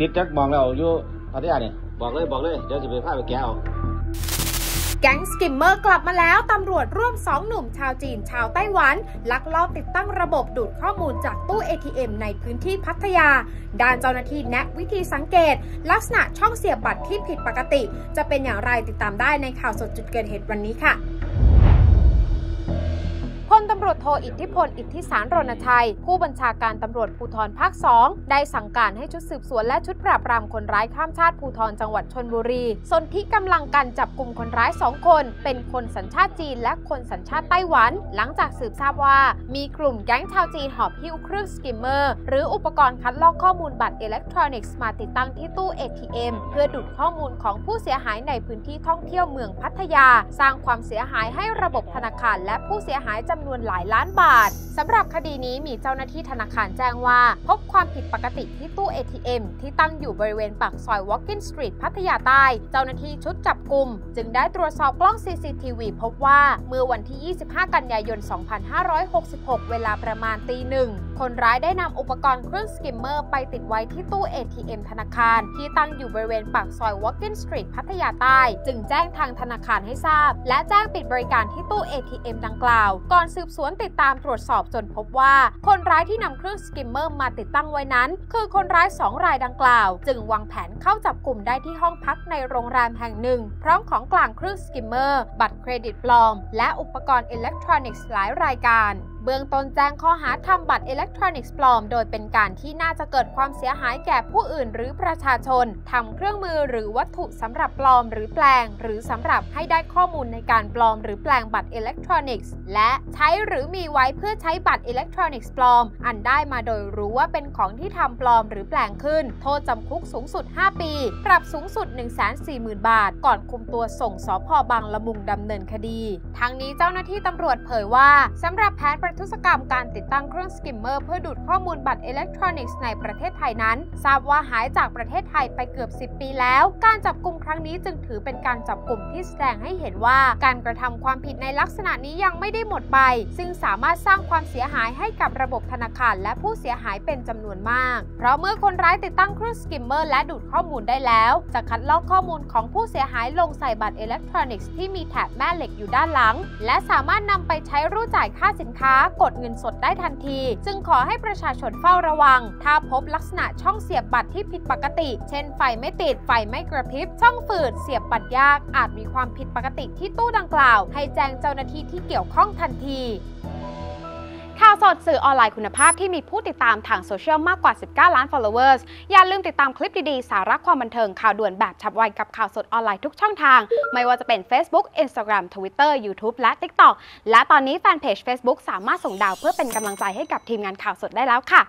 ติดจักมองแล้วอยู่พัทยาเนี่ยบอกเลยเดี๋ยวจะไปพาไปแก้วแก๊งสกิมเมอร์กลับมาแล้วตำรวจร่วม2หนุ่มชาวจีนชาวไต้หวันลักลอบติดตั้งระบบดูดข้อมูลจากตู้ ATM ในพื้นที่พัทยาด้านเจ้าหน้าที่แนะวิธีสังเกตลักษณะช่องเสียบบัตรที่ผิดปกติจะเป็นอย่างไรติดตามได้ในข่าวสดจุดเกิดเหตุวันนี้ค่ะพลตำรวจโทอิทธิพลอิทธิสารรณชัยผู้บัญชาการตำรวจภูธรภาค2ได้สั่งการให้ชุดสืบสวนและชุดปราบปรามคนร้ายข้ามชาติภูธรจังหวัดชลบุรีสนธิกำลังกันจับกลุ่มคนร้าย2คนเป็นคนสัญชาติจีนและคนสัญชาติไต้หวันหลังจากสืบทราบว่ามีกลุ่มแก๊งชาวจีนหอบหิ้วเครื่องสกิมเมอร์หรืออุปกรณ์คัดลอกข้อมูลบัตรอิเล็กทรอนิกส์มาติดตั้งที่ตู้ ATM เพื่อดูดข้อมูลของผู้เสียหายในพื้นที่ท่องเที่ยวเมืองพัทยาสร้างความเสียหายให้ระบบธนาคารและผู้เสียหายจำนวนหลายล้านบาทสำหรับคดีนี้มีเจ้าหน้าที่ธนาคารแจ้งว่าพบความผิดปกติที่ตู้ ATM ที่ตั้งอยู่บริเวณปากซอย Walking Street พัทยาใต้เจ้าหน้าที่ชุดจับกุมจึงได้ตรวจสอบกล้อง CCTV พบว่าเมื่อวันที่25กันยายน2566เวลาประมาณ 1:00 นคนร้ายได้นำอุปกรณ์เครื่องสกิมเมอร์ไปติดไว้ที่ตู้ ATM ธนาคารที่ตั้งอยู่บริเวณปากซอย Walking Street พัทยาใต้จึงแจ้งทางธนาคารให้ทราบและแจ้งปิดบริการที่ตู้ ATM ดังกล่าวก่อนสืบสวนติดตามตรวจสอบจนพบว่าคนร้ายที่นำเครื่องสกิมเมอร์มาติดตั้งไว้นั้นคือคนร้าย2รายดังกล่าวจึงวางแผนเข้าจับกลุ่มได้ที่ห้องพักในโรงแรมแห่งหนึ่งพร้อมของกลางเครื่องสกิมเมอร์บัตรเครดิตปลอมและอุปกรณ์อิเล็กทรอนิกส์หลายรายการเบื้องต้นแจ้งข้อหาทำบัตรอิเล็กทรอนิกส์ปลอมโดยเป็นการที่น่าจะเกิดความเสียหายแก่ผู้อื่นหรือประชาชนทำเครื่องมือหรือวัตถุสำหรับปลอมหรือแปลงหรือสำหรับให้ได้ข้อมูลในการปลอมหรือแปลงบัตรอิเล็กทรอนิกส์และใช้หรือมีไว้เพื่อใช้บัตรอิเล็กทรอนิกส์ปลอมอันได้มาโดยรู้ว่าเป็นของที่ทำปลอมหรือแปลงขึ้นโทษจำคุกสูงสุด5ปีปรับสูงสุด 140,000 บาทก่อนคุมตัวส่งสภ.บางละมุงดำเนินคดีทั้งนี้เจ้าหน้าที่ตำรวจเผยว่าสำหรับแผนประทุษกรรมการติดตั้งเครื่องสกิมเมอร์เพื่อดูดข้อมูลบัตรอิเล็กทรอนิกส์ในประเทศไทยนั้นทราบว่าหายจากประเทศไทยไปเกือบ10ปีแล้วการจับกุมครั้งนี้จึงถือเป็นการจับกุมที่แสดงให้เห็นว่าการกระทำความผิดในลักษณะนี้ยังไม่ได้หมดไปซึ่งสามารถสร้างความเสียหายให้กับระบบธนาคารและผู้เสียหายเป็นจำนวนมากเพราะเมื่อคนร้ายติดตั้งเครื่องสกิมเมอร์และดูดข้อมูลได้แล้วจะคัดลอกข้อมูลของผู้เสียหายลงใส่บัตรอิเล็กทรอนิกส์ที่มีแถบแม่เหล็กอยู่ด้านหลังและสามารถนำไปใช้รูดจ่ายค่าสินค้ากดเงินสดได้ทันทีจึงขอให้ประชาชนเฝ้าระวังถ้าพบลักษณะช่องเสียบบัตรที่ผิดปกติเช่นไฟไม่ติดไฟไม่กระพริบช่องฝืดเสียบบัตรยากอาจมีความผิดปกติที่ตู้ดังกล่าวให้แจ้งเจ้าหน้าที่ที่เกี่ยวข้องทันทีข่าวสดสื่อออนไลน์คุณภาพที่มีผู้ติดตามทางโซเชียลมากกว่า19 ล้าน followers อย่าลืมติดตามคลิปดีๆสาระความบันเทิงข่าวด่วนแบบฉับไวกับข่าวสดออนไลน์ทุกช่องทางไม่ว่าจะเป็น Facebook Instagram Twitter YouTube และ TikTok และตอนนี้แฟนเพจ Facebook สามารถส่งดาวเพื่อเป็นกำลังใจให้กับทีมงานข่าวสดได้แล้วค่ะ